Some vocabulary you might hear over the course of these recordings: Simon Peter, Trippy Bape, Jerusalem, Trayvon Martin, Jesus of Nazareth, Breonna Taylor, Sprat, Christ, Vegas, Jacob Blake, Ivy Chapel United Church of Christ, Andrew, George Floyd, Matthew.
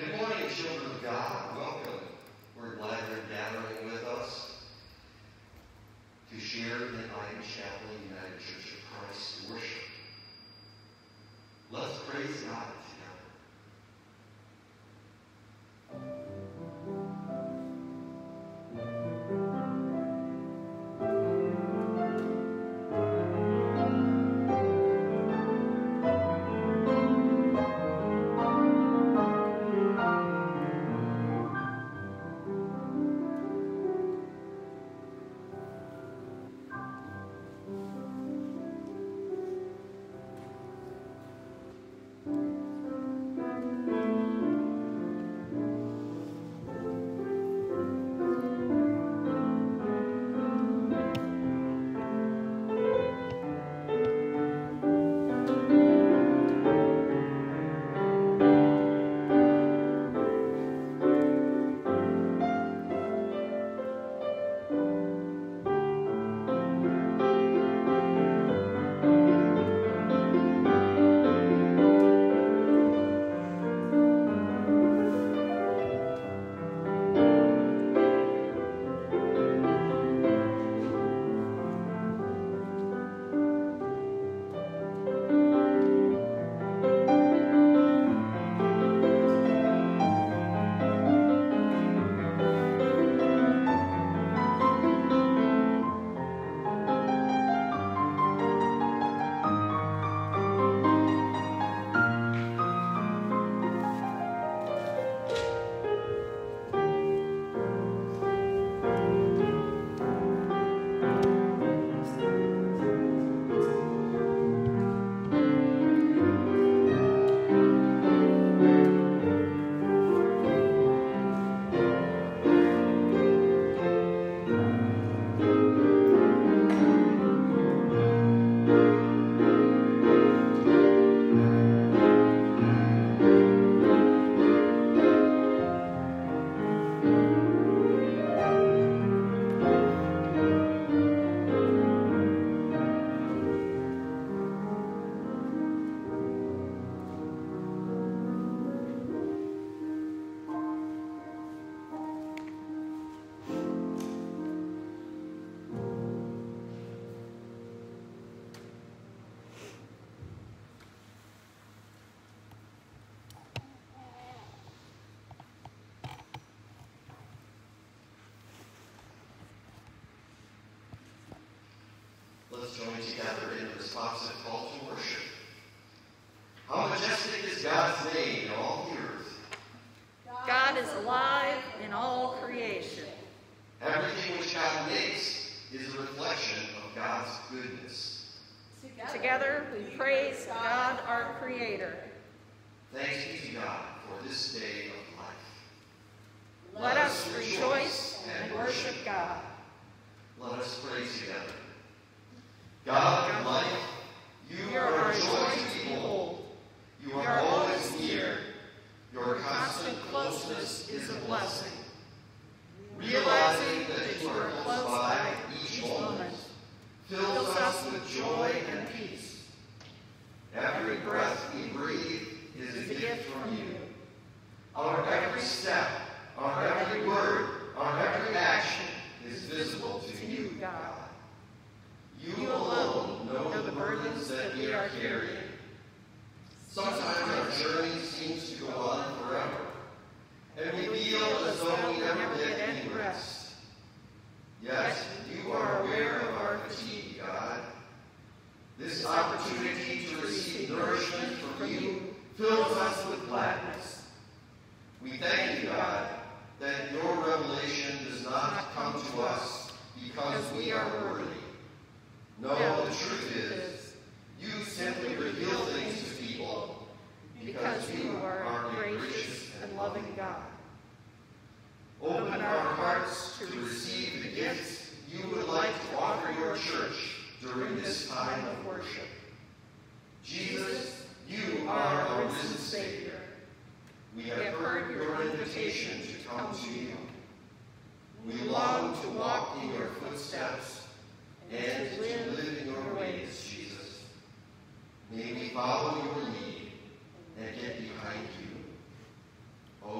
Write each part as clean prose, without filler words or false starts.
Good morning, children of God. Welcome. We're glad you're gathering with us to share in Ivy Chapel United Church of Christ worship. Let's praise God together. Let's join together in a responsive call to worship. How majestic is God's name in all the earth. God is alive in all creation. Everything which God makes is a reflection of God's goodness. Together we praise God, our Creator. Thanks be to God for this day of life. Let us rejoice and worship God. Let us praise together. God of life, you are a joy to behold. You are always near. Your constant closeness is a blessing. Realizing that you are close by each moment fills us with joy and peace. Every breath we breathe is a gift from you. Our every step, our every word, our every action is visible to you, God. You alone know the burdens that we are carrying. Sometimes our journey seems to go on forever, and we feel as though we never get any rest. Yes, you are aware of our fatigue, God. This opportunity to receive nourishment from you fills us with gladness. We thank you, God, that your revelation does not come to us because we are worthy. No, the truth is, you simply reveal things to people because you are a gracious and loving God. Open our hearts to receive the gifts you would like to offer your church during this time of worship. Jesus, you are our risen Savior. We have heard your invitation to come to you. We long to walk in your footsteps and to live in your ways, Jesus. May we follow your lead and get behind you. Oh,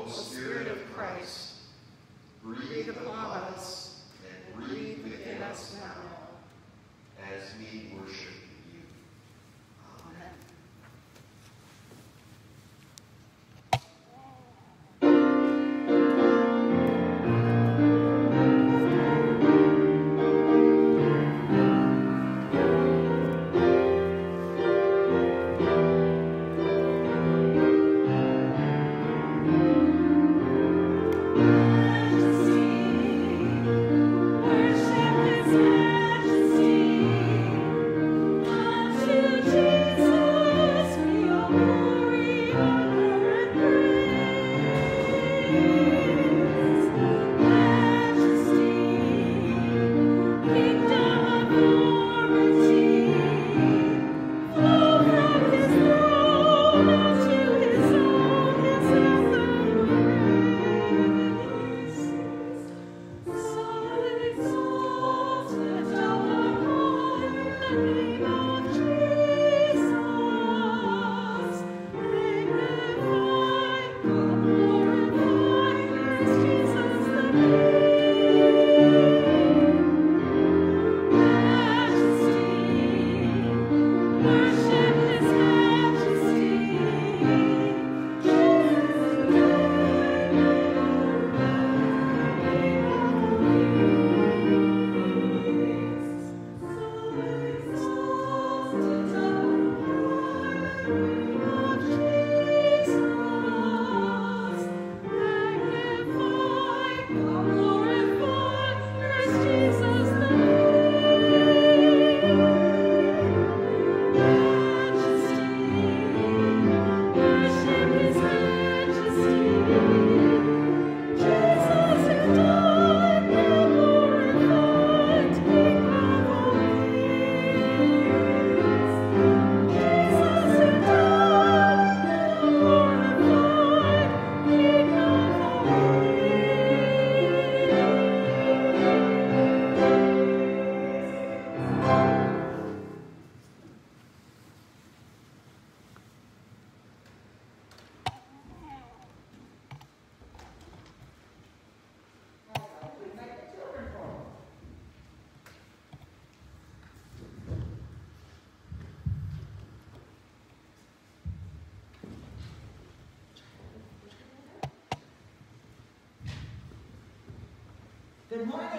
Good morning.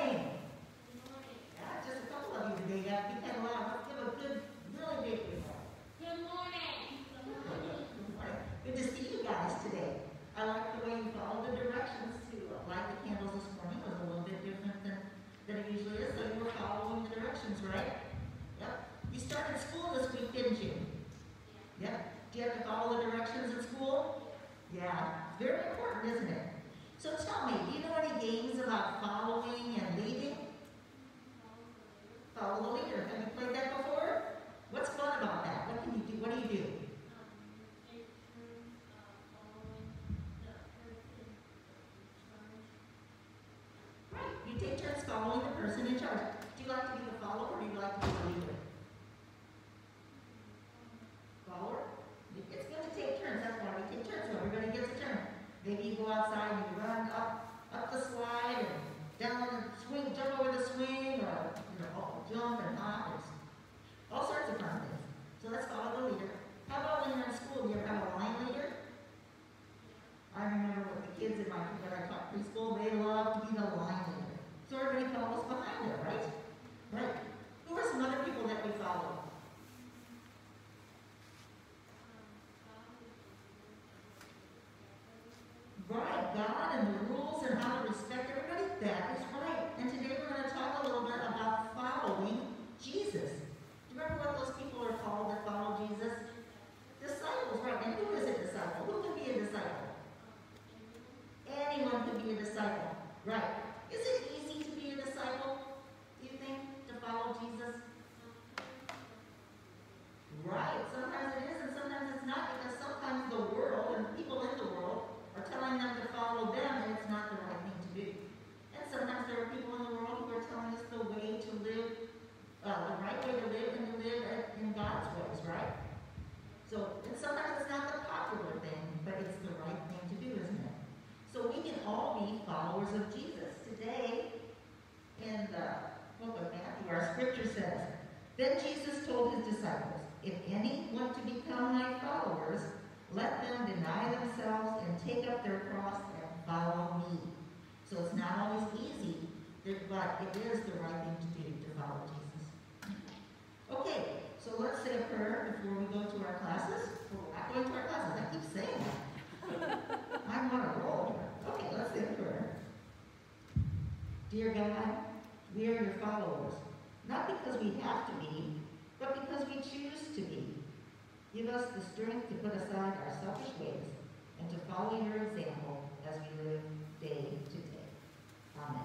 Good morning. Yeah, just a couple of you today. I think that a lot. Let's give a good, really big good morning. Good morning. Good morning. Good to see you guys today. I like the way you followed the directions to light the candles this morning. It was a little bit different than it usually is, so you were following the directions, right? Yep. You started school this week, didn't you? Yep. Do you have to follow the directions at school? Yeah. Very important, isn't it? So tell me, do you know any games about following and leading? Follow the leader. Have you played that before? What's fun about that? What can you do? What do you do? Right. You take turns following the person in charge. Do you like to be the follower or do you like to be the leader? Follower? It's good to take turns. That's why we take turns. So everybody gets a turn. Maybe you go outside and you run up the slide and down the swing, jump over the swing, or jump and hop. All sorts of fun things. So let's follow the leader. How about when you're in school? Do you ever have a line leader? I remember with the kids in my when I taught preschool, they loved to be the line leader. So everybody follows behind them, right? Right. Who are some other people that we follow? Right, God and the rules and how to respect everybody, that is right. And today we're going to talk a little bit about following Jesus. Do you remember what those people are called that follow Jesus? Disciples, right. And who is a disciple? Who can be a disciple? Anyone can be a disciple, right. Is it easy to be a disciple, do you think, to follow Jesus? Right, sometimes it is and sometimes it's not, because sometimes the world and people in the world are telling them to follow them, and it's not the right thing to do. And sometimes there are people in the world who are telling us the way to live, the right way to live, and to live in God's ways, right? So, and sometimes it's not the popular thing, but it's the right thing to do, isn't it? So we can all be followers of Jesus. Today, in the book of Matthew, our scripture says, "Then Jesus told his disciples, 'If any want to become my followers, let them deny themselves and take up their cross and follow me.'" So it's not always easy, but it is the right thing to do to follow Jesus. Okay, so let's say a prayer before we go to our classes. We're not going to our classes. I keep saying that. I'm on a roll. Okay, let's say a prayer. Dear God, we are your followers, not because we have to be, but because we choose to be. Give us the strength to put aside our selfish ways and to follow your example as we live day to day. Amen.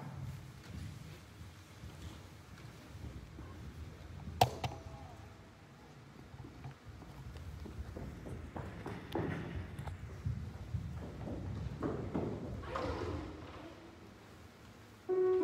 We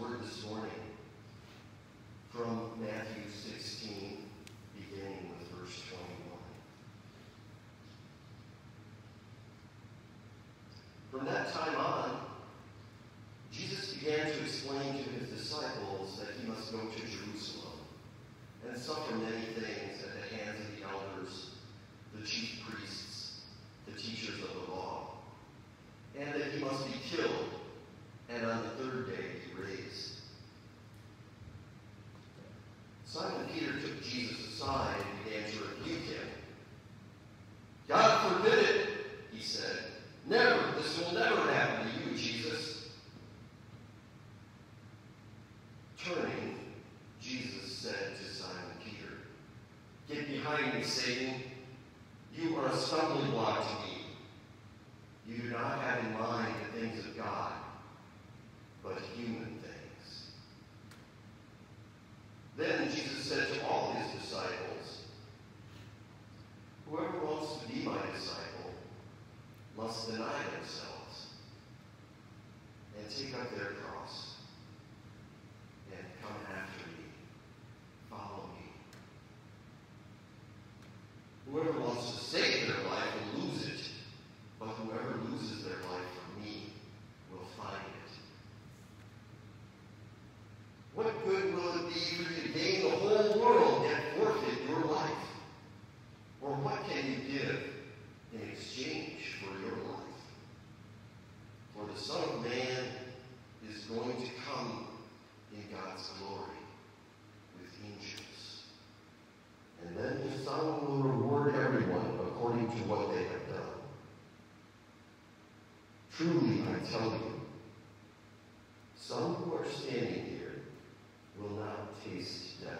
Word this morning from Matthew 16, beginning with verse 21. From that time on, Jesus began to explain to his disciples that he must go to Jerusalem and suffer many things at the hands of the elders, the chief priests, the teachers of the law, and that he must be killed, and on the third day he raised. Simon Peter took Jesus aside and began to rebuke him. God forbid it, he said. Never, this will never happen to you, Jesus. Turning, Jesus said to Simon Peter, Get behind me, Satan. You are a stumbling block to me. You do not have in mind the things of God, but human things. Then Jesus said to all his disciples, Whoever wants to be my disciple must deny themselves and take up their cross and come after me, follow me. Whoever wants to save their life will lose it, but whoever loses their life for me will find it. What good will it be for you to gain the whole world and forfeit your life? Or what can you give in exchange for your life? For the Son of Man is going to come in God's glory with angels. And then his Son will reward everyone according to what they have done. Truly, I tell you, some who are standing here will not taste death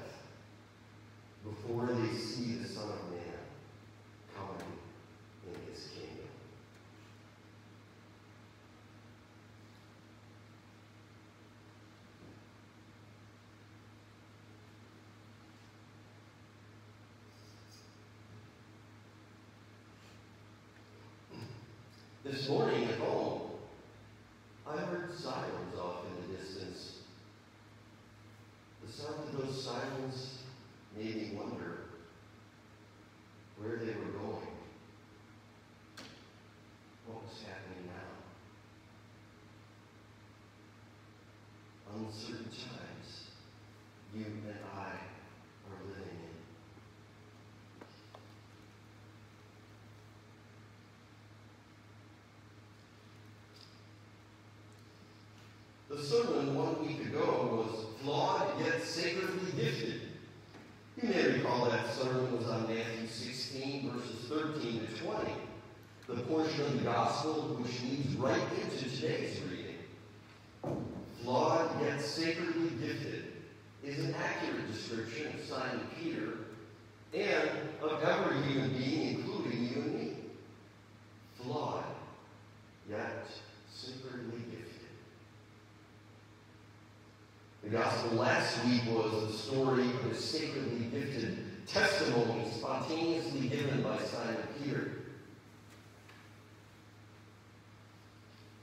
before they see the Son of Man coming in his kingdom. This morning at home, I heard sirens off in the distance. The sound of those sirens made me wonder where they were going, what was happening now. Uncertain times you and I are living in. The sermon 1 week ago was flawed, yet sacredly gifted. You may recall that sermon was on Matthew 16, verses 13 to 20, the portion of the gospel which leads right into today's reading. Flawed, yet sacredly gifted is an accurate description of Simon Peter and of every human being, including you and me. Flawed, yet sacredly gifted. The gospel last week was the story of his sacredly gifted testimony spontaneously given by Simon Peter.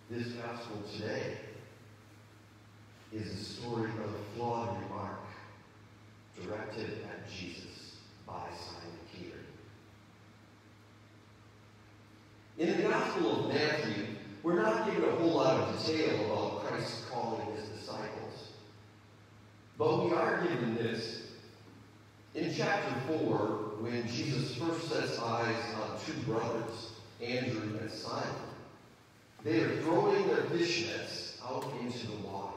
This gospel today is the story of a flawed remark directed at Jesus by Simon Peter. In the Gospel of Matthew, we're not given a whole lot of detail about Christ's calling his disciples. But we are given this in chapter 4 when Jesus first sets eyes on two brothers, Andrew and Simon. They are throwing their fish nets out into the water.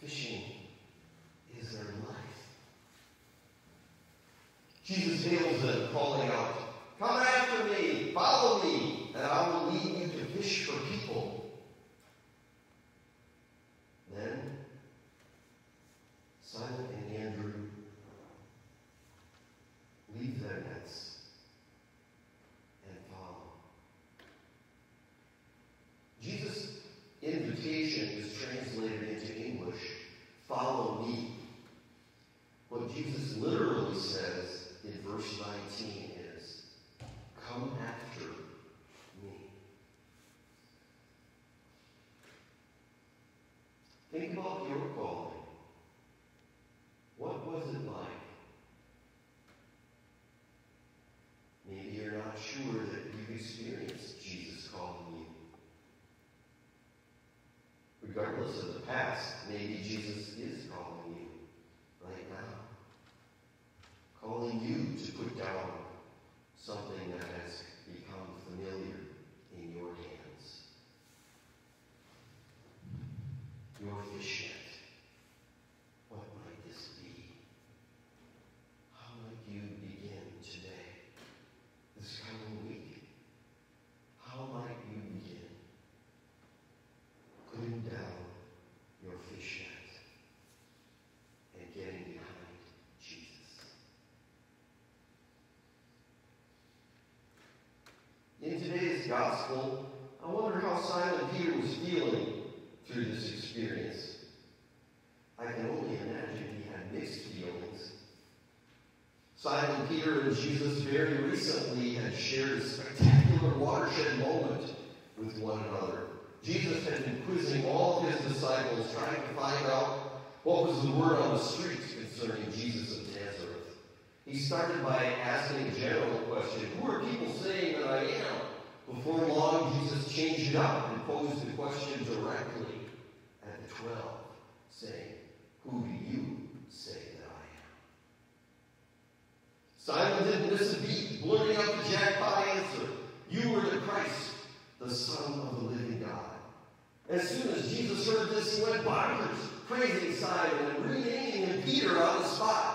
Fishing is their life. Jesus hails them, calling out, Come after me, follow me, and I will lead you to fish for people. Then, Simon and Andrew leave their nets and follow. Jesus' invitation is translated into English, Follow me. refuse to put down something that has become familiar in your hands. Your fishnet. What might this be? How might you begin today, this coming week? How might you begin putting down your fishnet and getting behind Jesus? In today's gospel, I wonder how Simon Peter was feeling through this experience. I can only imagine he had mixed feelings. Simon Peter and Jesus very recently had shared a spectacular watershed moment with one another. Jesus had been quizzing all of his disciples, trying to find out what was the word on the street concerning Jesus of Nazareth. He started by asking a general question, who are people saying that I am? Before long, Jesus changed it up and posed the question directly at the 12, saying, who do you say that I am? Simon didn't miss a beat, blurting out the jackpot answer. You are the Christ, the Son of the living God. As soon as Jesus heard this, he went bonkers, praising Simon and renaming him Peter on the spot.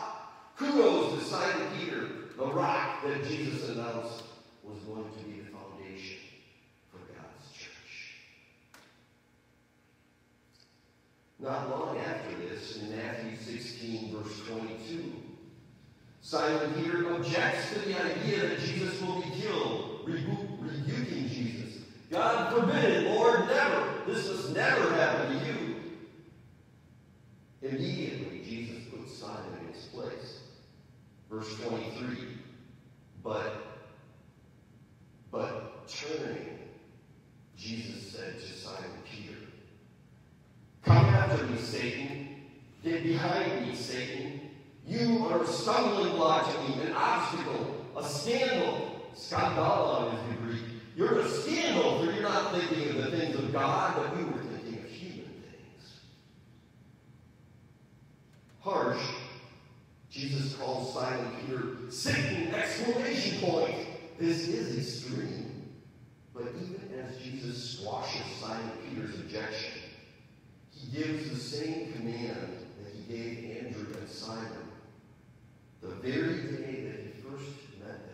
Kudos to Simon Peter, the rock that Jesus announced was going to be the foundation for God's church. Not long after this, in Matthew 16, verse 22, Simon Peter objects to the idea that Jesus will be killed, rebuking Jesus. God forbid, Lord, never. This must never happen to you. Immediately, Jesus puts Simon in his place. Verse 23, but turning, Jesus said to Simon Peter, come after me, Satan. Get behind me, Satan. You are a stumbling block to me, an obstacle, a scandal. Skandala is the Greek. You're a scandal, for you're not thinking of the things of God, but you were thinking of human things. Harsh. Jesus calls Simon Peter, Satan! Exclamation point! This is extreme. But even as Jesus squashes Simon Peter's objection, he gives the same command that he gave Andrew and Simon the very day that he first met them.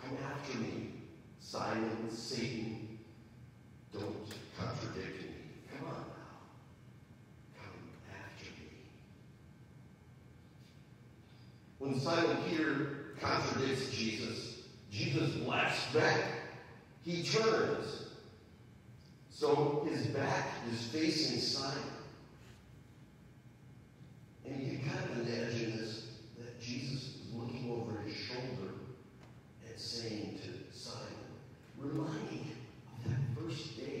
Come after me, Simon, Satan. Don't contradict me. Come on. When Simon Peter contradicts Jesus, Jesus laughs back. He turns. So his back is facing Simon. And you can kind of imagine this, that Jesus is looking over his shoulder and saying to Simon, reminding him of that first day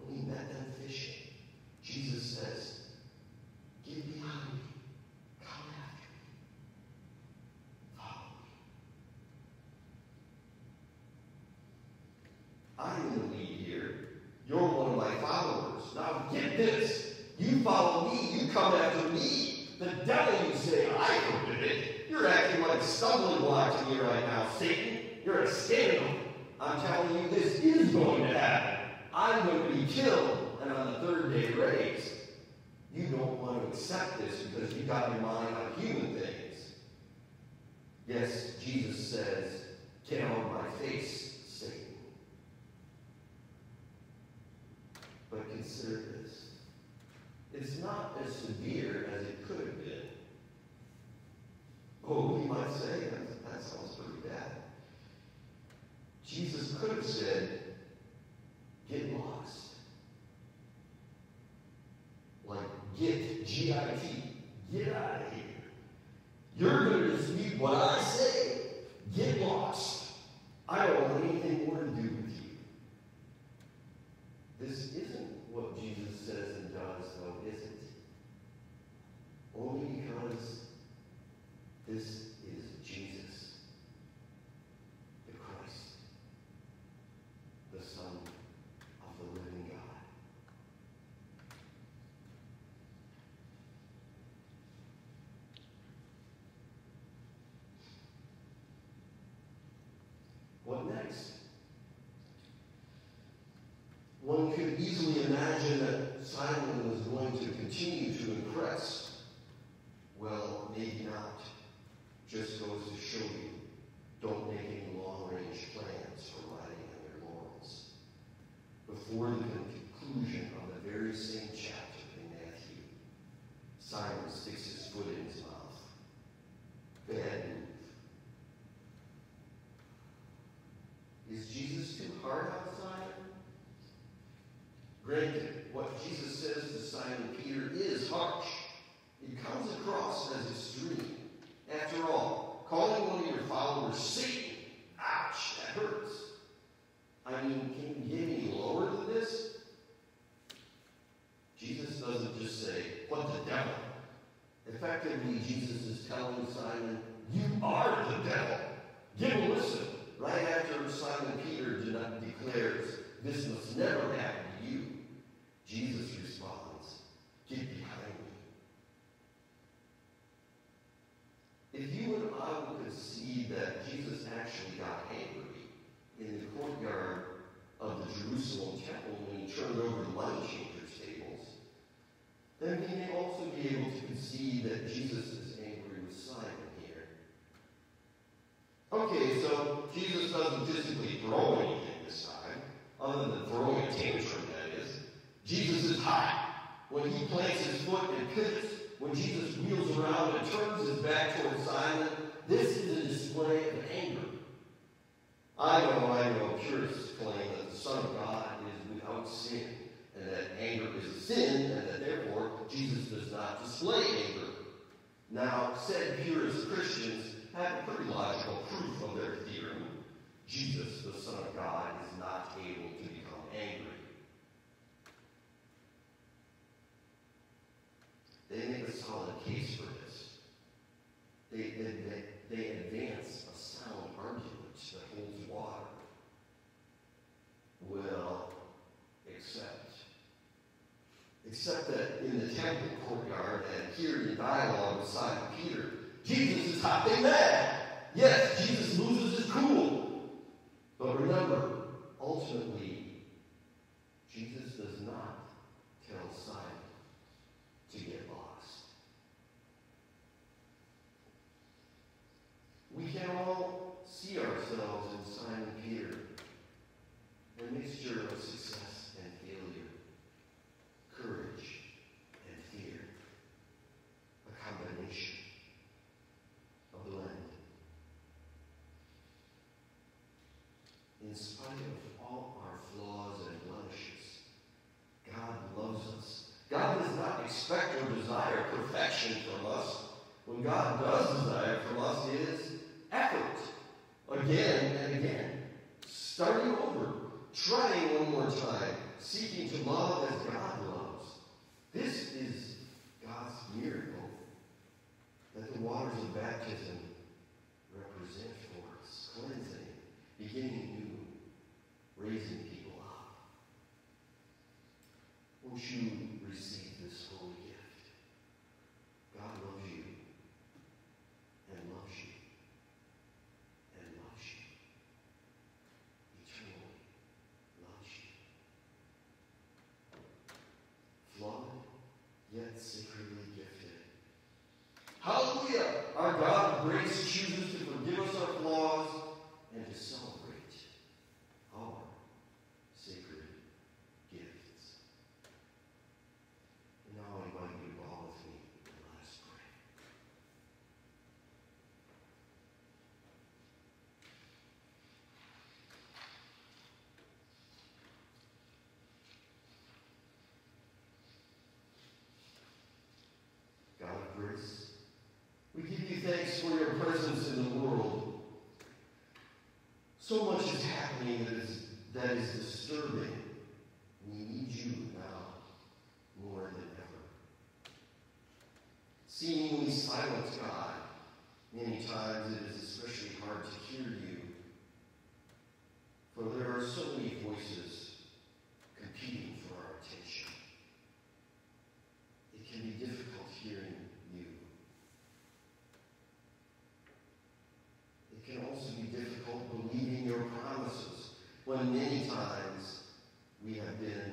when he met them fishing. Jesus says, get behind me. I'm in the lead here. You're one of my followers. Now get this. You follow me. You come after me. The devil, you say, I forbid it. You're acting like a stumbling block to me right now, Satan. You're a scandal. I'm telling you, this is going to happen. I'm going to be killed and on the third day raised. You don't want to accept this because you've got your mind on human things. Yes, Jesus says, get out of my face. But consider this. It's not as severe as it could have been. Oh, we might say, that sounds pretty bad. Jesus could have said, get lost. Like, get, G-I-T, get out of here. You're going to dispute what I say. Get lost. I don't want anything more to do with you. This isn't what Jesus says and does, though, is it? Only because this is Jesus, the Christ, the Son of the living God. could easily imagine that Simon was going to continue to impress. Well, maybe not. Just goes to show you, don't make any long-range plans for riding on your laurels. Before the conclusion on the very same chapter in Matthew, Simon sticks his foot in his mouth. Bad move. Is Jesus too hard on Simon? Granted, what Jesus says to Simon Peter is harsh. It comes across as extreme. After all, calling one of your followers Satan, ouch, that hurts. I mean, can you get any lower than this? Jesus doesn't just say, what the devil? Effectively, Jesus is telling Simon, you are the devil. Give a listen. Right after Simon Peter declares, this must never happen to you, Jesus responds, get behind me. If you and I would concede that Jesus actually got angry in the courtyard of the Jerusalem temple when he turned over the money changers' tables, then we may also be able to concede that Jesus is angry with Simon here. Okay, so Jesus doesn't physically throw anything this time, other than throwing a tantrum, that is. Jesus is high. When he plants his foot and pivots, when Jesus wheels around and turns his back toward Simon, this is a display of anger. I know, purists claim that the Son of God is without sin, and that anger is a sin, and that therefore Jesus does not display anger. Now, said purist Christians have a pretty logical proof of their theorem. Jesus, the Son of God, is not able to become angry. They make a solid case for this. They advance a sound argument that holds water. Well, except that in the temple courtyard and here in dialogue with Simon Peter, Jesus is hopping mad. Yes, Jesus loses his cool. But remember, ultimately, Jesus does not tell Simon to get lost. We can all see ourselves in Simon Peter, a mixture of success and failure, courage and fear, a combination, a blend. In spite of all our flaws and blemishes, God loves us. God does not expect or desire perfection from us. What God does desire from us is effort. Again and again. Starting over. Trying one more time. Seeking to love as God loves. This is God's miracle that the waters of baptism represent for us. Cleansing, beginning new, raising people. Won't you receive this holy gift? God loves you, and loves you, and loves you. Eternally loves you. Flawed, yet secretly gifted. Hallelujah! Our God of grace chooses to forgive us our flaws and to celebrate our sacred gift. Now invite you to bow with me and let us pray. God of grace, we give you thanks for your presence in the world. So much is happening that is disturbing. We need you now more than ever. Seemingly silent God, many times it is especially hard to hear you, for there are so many voices competing for our attention. It can be difficult hearing you. It can also be difficult believing your promises when many times we have been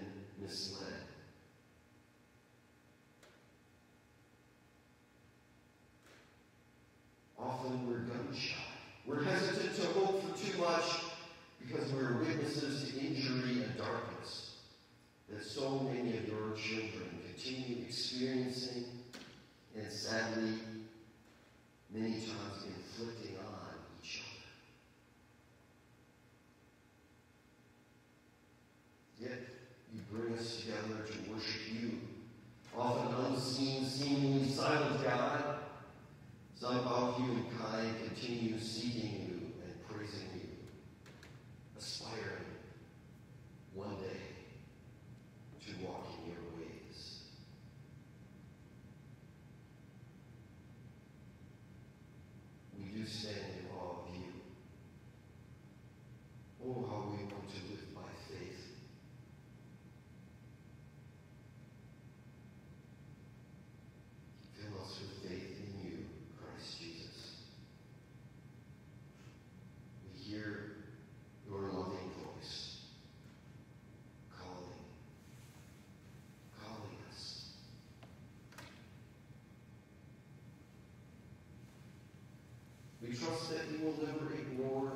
We trust that He will never ignore,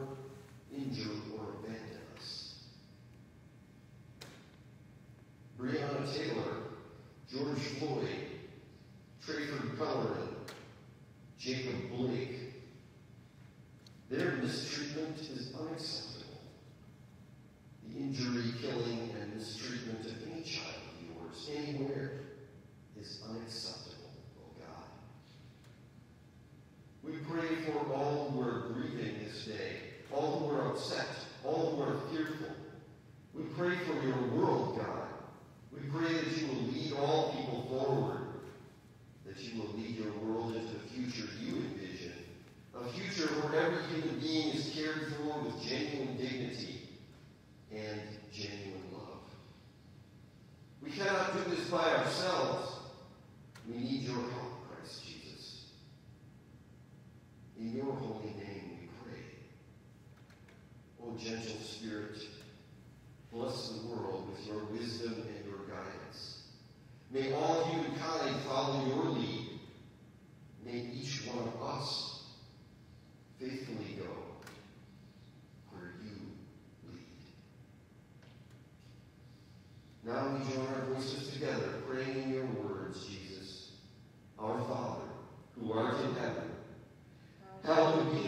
injure, or abandon us. Breonna Taylor, George Floyd, Trayvon Martin, Jacob Blake, their mistreatment is unacceptable. The injury, killing, and mistreatment of any child of yours, anywhere, is unacceptable, O God. We pray for all who are grieving this day, all who are upset, all who are fearful. We pray for your world, God. We pray that you will lead all people forward, that you will lead your world into the future you envision, a future where every human being is cared for with genuine dignity and genuine love. We cannot do this by ourselves. We need your help, Christ Jesus. In your holy name we pray. O gentle Spirit, bless the world with your wisdom and your guidance. May all humankind follow your lead. May each one of us faithfully go where you lead. Now we join our voices together, praying in your words, Jesus. Our Father, who art in heaven, hallowed be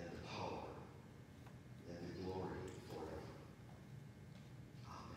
and the power, and the glory forever. Amen.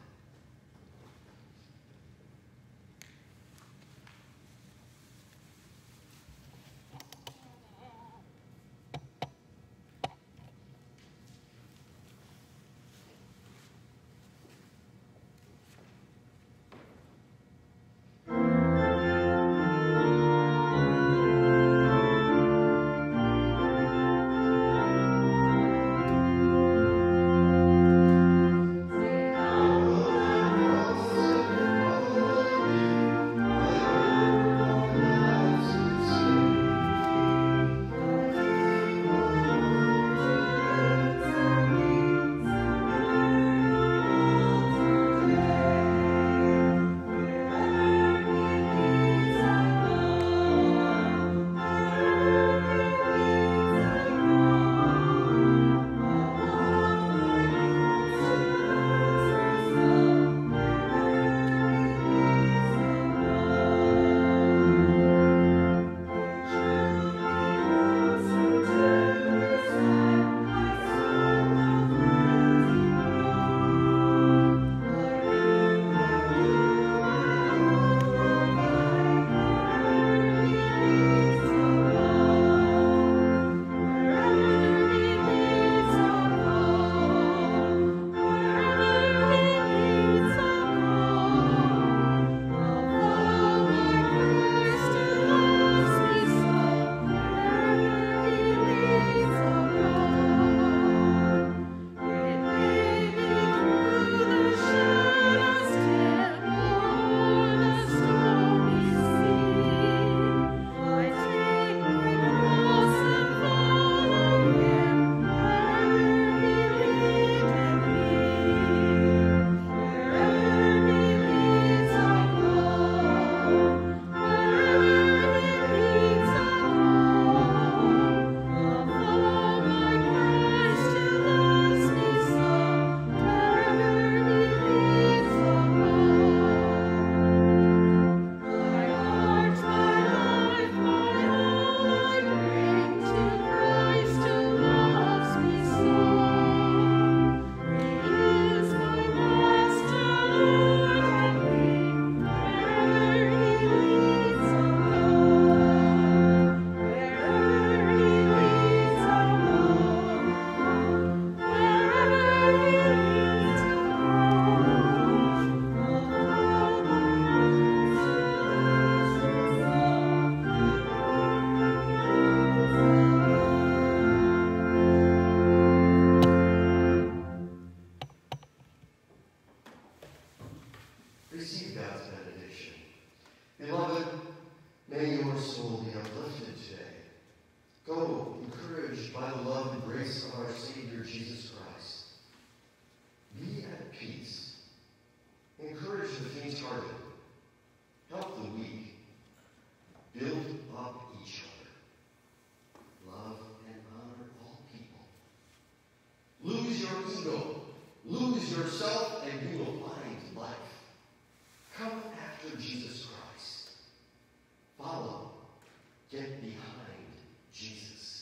ego. Lose yourself and you will find life. Come after Jesus Christ. Follow. Get behind Jesus.